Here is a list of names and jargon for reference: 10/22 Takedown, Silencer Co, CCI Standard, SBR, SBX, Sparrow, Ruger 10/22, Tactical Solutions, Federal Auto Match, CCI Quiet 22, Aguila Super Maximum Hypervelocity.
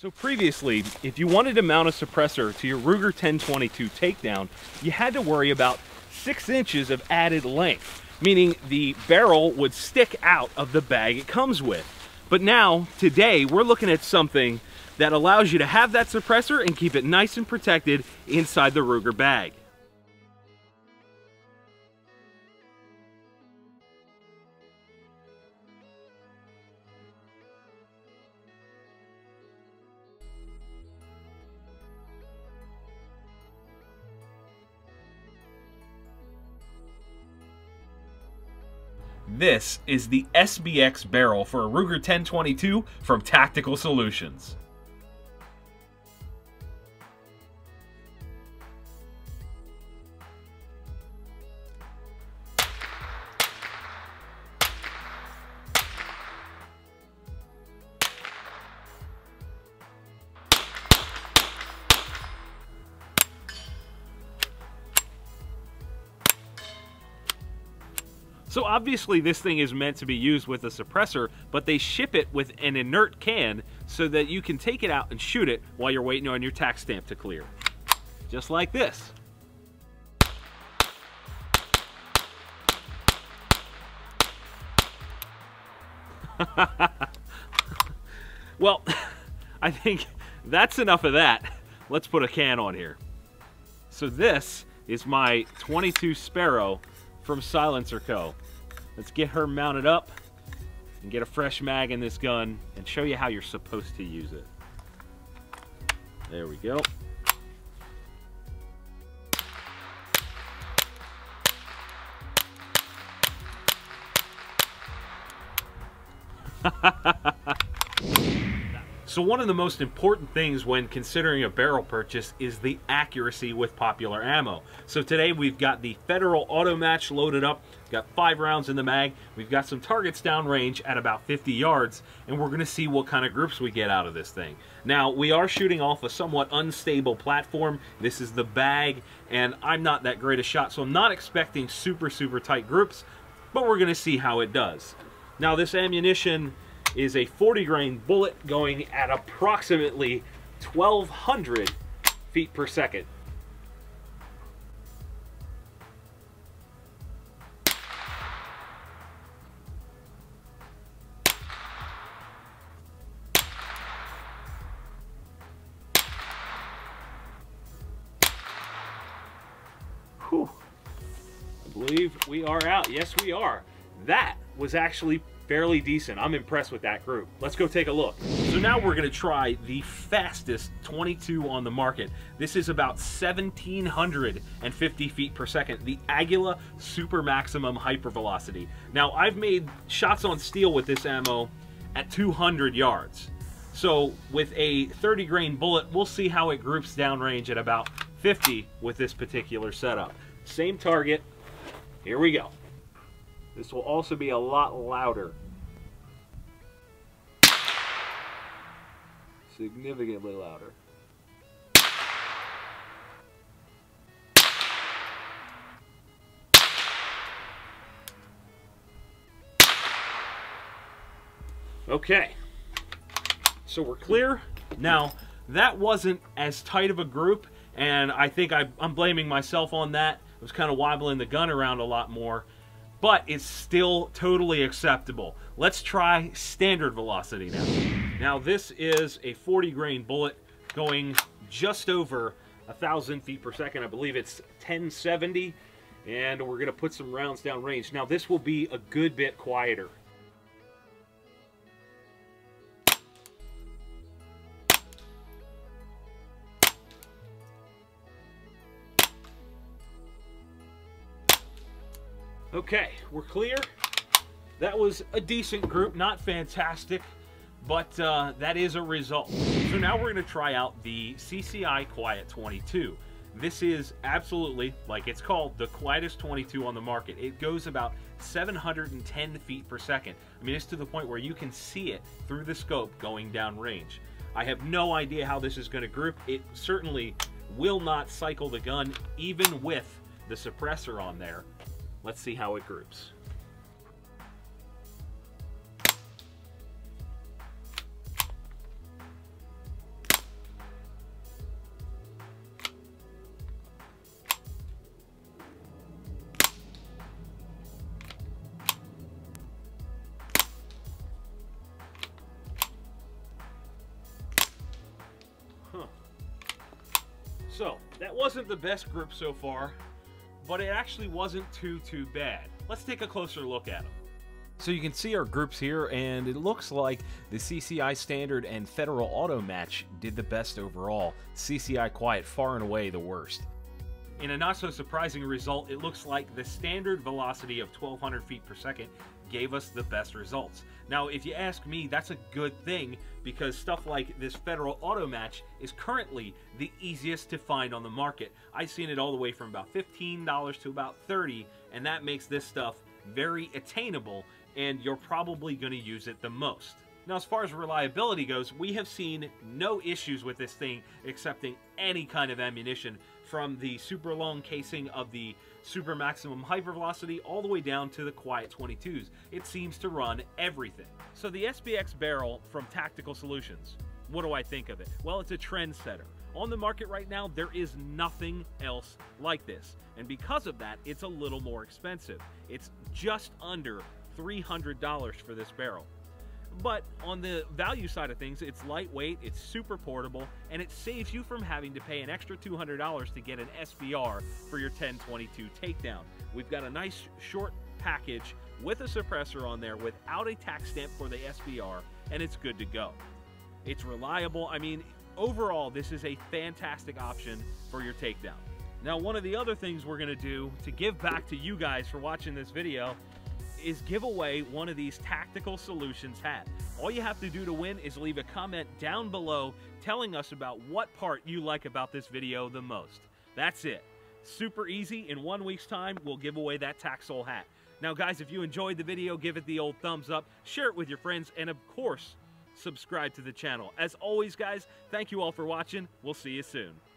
So previously, if you wanted to mount a suppressor to your Ruger 10/22 Takedown, you had to worry about 6 inches of added length, meaning the barrel would stick out of the bag it comes with. But now, today, we're looking at something that allows you to have that suppressor and keep it nice and protected inside the Ruger bag. This is the SBX barrel for a Ruger 10/22 from Tactical Solutions. So obviously this thing is meant to be used with a suppressor, but they ship it with an inert can so that you can take it out and shoot it while you're waiting on your tack stamp to clear. Just like this. Well, I think that's enough of that. Let's put a can on here. So this is my 22 Sparrow from Silencer Co. Let's get her mounted up and get a fresh mag in this gun and show you how you're supposed to use it. There we go. So one of the most important things when considering a barrel purchase is the accuracy with popular ammo. So today we've got the Federal Auto Match loaded up, we've got 5 rounds in the mag, we've got some targets downrange at about 50 yards, and we're gonna see what kind of groups we get out of this thing. Now, we are shooting off a somewhat unstable platform. This is the bag, and I'm not that great a shot, so I'm not expecting super, super tight groups, but we're gonna see how it does. Now, this ammunition is a 40 grain bullet going at approximately 1200 feet per second. Whew. I believe we are out. Yes, we are. That was actually fairly decent. I'm impressed with that group. Let's go take a look. So now we're gonna try the fastest 22 on the market. This is about 1750 feet per second, the Aguila Super Maximum Hypervelocity. Now, I've made shots on steel with this ammo at 200 yards. So with a 30 grain bullet, we'll see how it groups downrange at about 50 with this particular setup. Same target, here we go. This will also be a lot louder. Significantly louder. Okay, so we're clear. Now, that wasn't as tight of a group, and I think I'm blaming myself on that. I was kind of wobbling the gun around a lot more, but it's still totally acceptable. Let's try standard velocity now. Now this is a 40 grain bullet going just over 1,000 feet per second. I believe it's 1070, and we're gonna put some rounds down range. Now this will be a good bit quieter. Okay, we're clear. That was a decent group, not fantastic, but that is a result. So now we're gonna try out the CCI Quiet 22. This is absolutely, like it's called, the quietest 22 on the market. It goes about 710 feet per second. I mean, it's to the point where you can see it through the scope going downrange. I have no idea how this is gonna group. It certainly will not cycle the gun, even with the suppressor on there. Let's see how it groups. So that wasn't the best grip so far, but it actually wasn't too bad. Let's take a closer look at them. So you can see our groups here, and it looks like the CCI Standard and Federal Auto Match did the best overall. CCI Quiet far and away the worst. In a not so surprising result, it looks like the standard velocity of 1200 feet per second gave us the best results. Now, if you ask me, that's a good thing, because stuff like this Federal Auto Match is currently the easiest to find on the market. I've seen it all the way from about $15 to about $30, and that makes this stuff very attainable, and you're probably going to use it the most. Now, as far as reliability goes, we have seen no issues with this thing accepting any kind of ammunition, from the super long casing of the Super Maximum Hypervelocity all the way down to the Quiet 22s. It seems to run everything. So the SBX barrel from Tactical Solutions, what do I think of it? Well, it's a trendsetter. On the market right now, there is nothing else like this. And because of that, it's a little more expensive. It's just under $300 for this barrel. But on the value side of things, it's lightweight, it's super portable, and it saves you from having to pay an extra $200 to get an SBR for your 10/22 takedown. We've got a nice short package with a suppressor on there without a tax stamp for the SBR, and it's good to go. It's reliable. I mean, overall, this is a fantastic option for your takedown. Now, one of the other things we're going to do to give back to you guys for watching this video is give away one of these Tactical Solutions hats. All you have to do to win is leave a comment down below telling us about what part you like about this video the most. That's it. Super easy. In 1 week's time, we'll give away that Taxol hat. Now, guys, if you enjoyed the video, give it the old thumbs up, share it with your friends, and of course, subscribe to the channel. As always, guys, thank you all for watching. We'll see you soon.